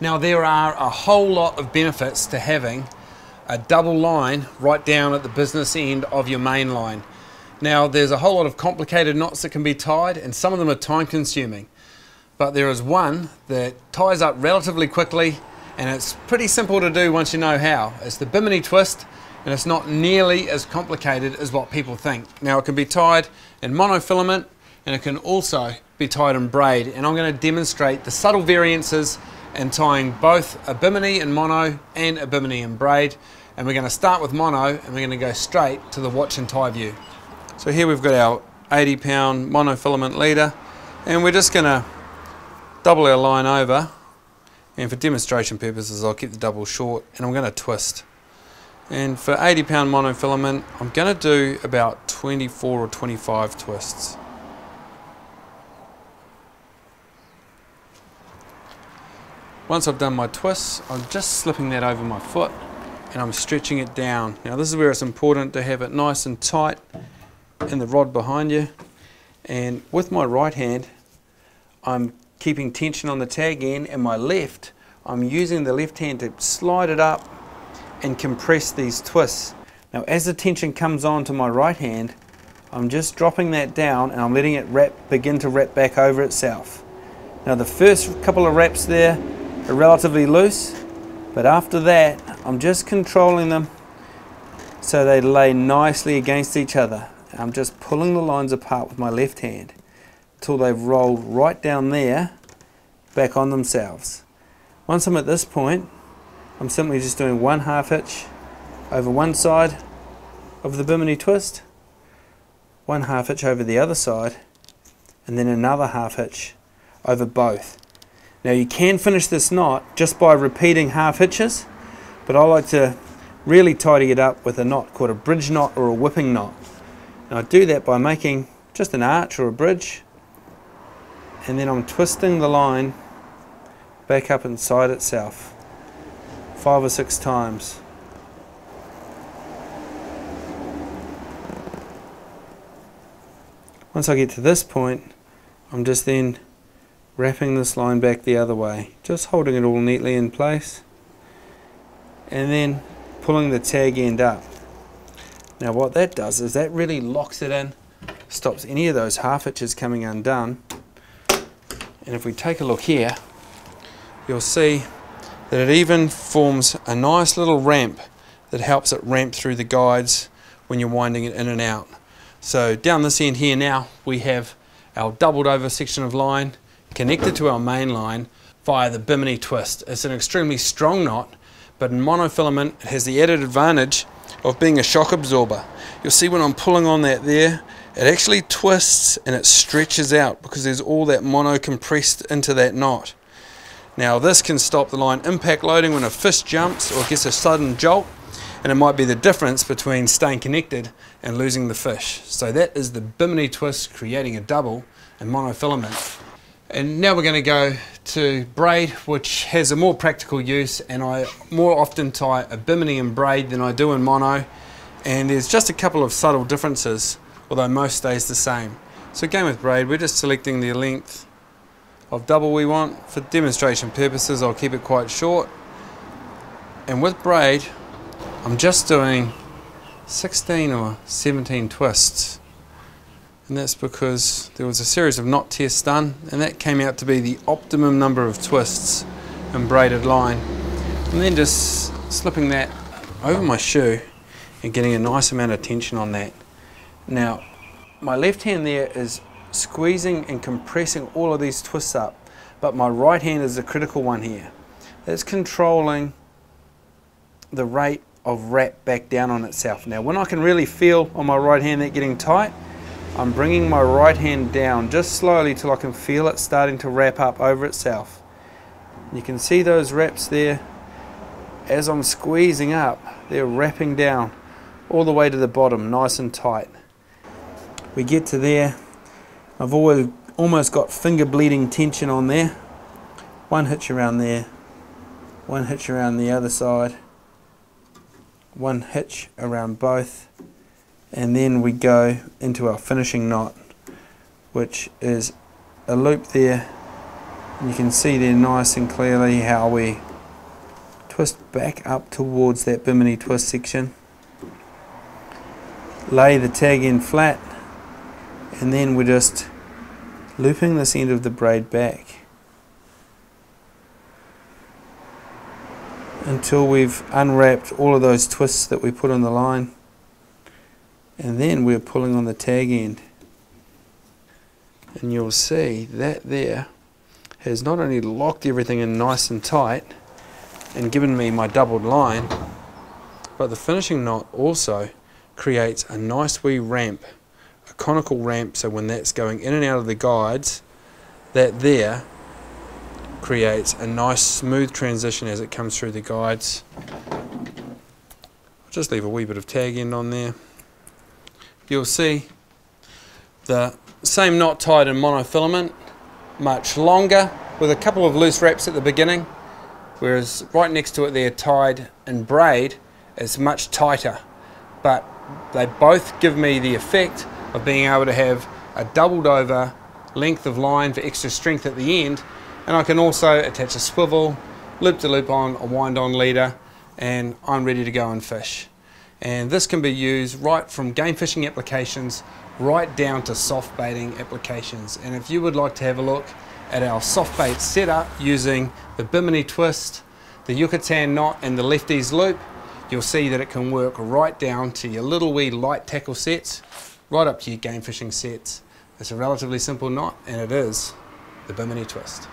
Now there are a whole lot of benefits to having a double line right down at the business end of your main line. Now there's a whole lot of complicated knots that can be tied, and some of them are time consuming. But there is one that ties up relatively quickly, and it's pretty simple to do once you know how. It's the Bimini Twist, and it's not nearly as complicated as what people think. Now it can be tied in monofilament, and it can also be tied in braid, and I'm going to demonstrate the subtle variances and tying both a bimini in mono and a bimini in braid. And we're going to start with mono, and we're going to go straight to the watch and tie view. So here we've got our 80-pound monofilament leader, and we're just going to double our line over, and for demonstration purposes I'll keep the double short, and I'm going to twist. And for 80-pound monofilament I'm going to do about 24 or 25 twists. Once I've done my twists, I'm just slipping that over my foot and I'm stretching it down. Now this is where it's important to have it nice and tight in the rod behind you. And with my right hand, I'm keeping tension on the tag end, and my left, I'm using the left hand to slide it up and compress these twists. Now as the tension comes on to my right hand, I'm just dropping that down and I'm letting it begin to wrap back over itself. Now the first couple of wraps there are relatively loose, but after that I'm just controlling them so they lay nicely against each other. I'm just pulling the lines apart with my left hand till they've rolled right down there back on themselves. Once I'm at this point, I'm simply just doing one half hitch over one side of the Bimini Twist, one half hitch over the other side, and then another half hitch over both. Now you can finish this knot just by repeating half hitches, but I like to really tidy it up with a knot called a bridge knot or a whipping knot. And I do that by making just an arch or a bridge, and then I'm twisting the line back up inside itself 5 or 6 times. Once I get to this point, I'm just then wrapping this line back the other way, just holding it all neatly in place, and then pulling the tag end up. Now what that does is that really locks it in, stops any of those half hitches coming undone. And if we take a look here, you'll see that it even forms a nice little ramp that helps it ramp through the guides when you're winding it in and out. So down this end here now we have our doubled over section of line connected to our main line via the Bimini Twist. It's an extremely strong knot, but in monofilament it has the added advantage of being a shock absorber. You'll see when I'm pulling on that there, it actually twists and it stretches out because there's all that mono compressed into that knot. Now this can stop the line impact loading when a fish jumps or gets a sudden jolt, and it might be the difference between staying connected and losing the fish. So that is the Bimini Twist creating a double in monofilament. And now we're going to go to braid, which has a more practical use, and I more often tie a bimini in braid than I do in mono, and there's just a couple of subtle differences, although most stays the same. So again with braid, we're just selecting the length of double we want. For demonstration purposes I'll keep it quite short, and with braid I'm just doing 16 or 17 twists. And that's because there was a series of knot tests done, and that came out to be the optimum number of twists in braided line. And then just slipping that over my shoe and getting a nice amount of tension on that. Now my left hand there is squeezing and compressing all of these twists up, but my right hand is the critical one here. That's controlling the rate of wrap back down on itself. Now when I can really feel on my right hand that getting tight, I'm bringing my right hand down just slowly till I can feel it starting to wrap up over itself. You can see those wraps there. As I'm squeezing up, they're wrapping down all the way to the bottom, nice and tight. We get to there. I've almost got finger bleeding tension on there. One hitch around there, one hitch around the other side, one hitch around both. And then we go into our finishing knot, which is a loop there You can see there nice and clearly how we twist back up towards that Bimini twist section, lay the tag in flat, and then we're just looping this end of the braid back until we've unwrapped all of those twists that we put on the line, and then we're pulling on the tag end. And you'll see that there has not only locked everything in nice and tight and given me my doubled line, but the finishing knot also creates a nice wee ramp, a conical ramp, so when that's going in and out of the guides, that there creates a nice smooth transition as it comes through the guides. I'll just leave a wee bit of tag end on there. You'll see the same knot tied in monofilament, much longer, with a couple of loose wraps at the beginning, whereas right next to it there, tied in braid, is much tighter, but they both give me the effect of being able to have a doubled over length of line for extra strength at the end, and I can also attach a swivel, loop-to-loop on, a wind-on leader, and I'm ready to go and fish. And this can be used right from game fishing applications right down to soft baiting applications. And if you would like to have a look at our soft bait setup using the Bimini Twist, the Yucatan knot and the Lefty's Loop, you'll see that it can work right down to your little wee light tackle sets, right up to your game fishing sets. It's a relatively simple knot, and it is the Bimini Twist.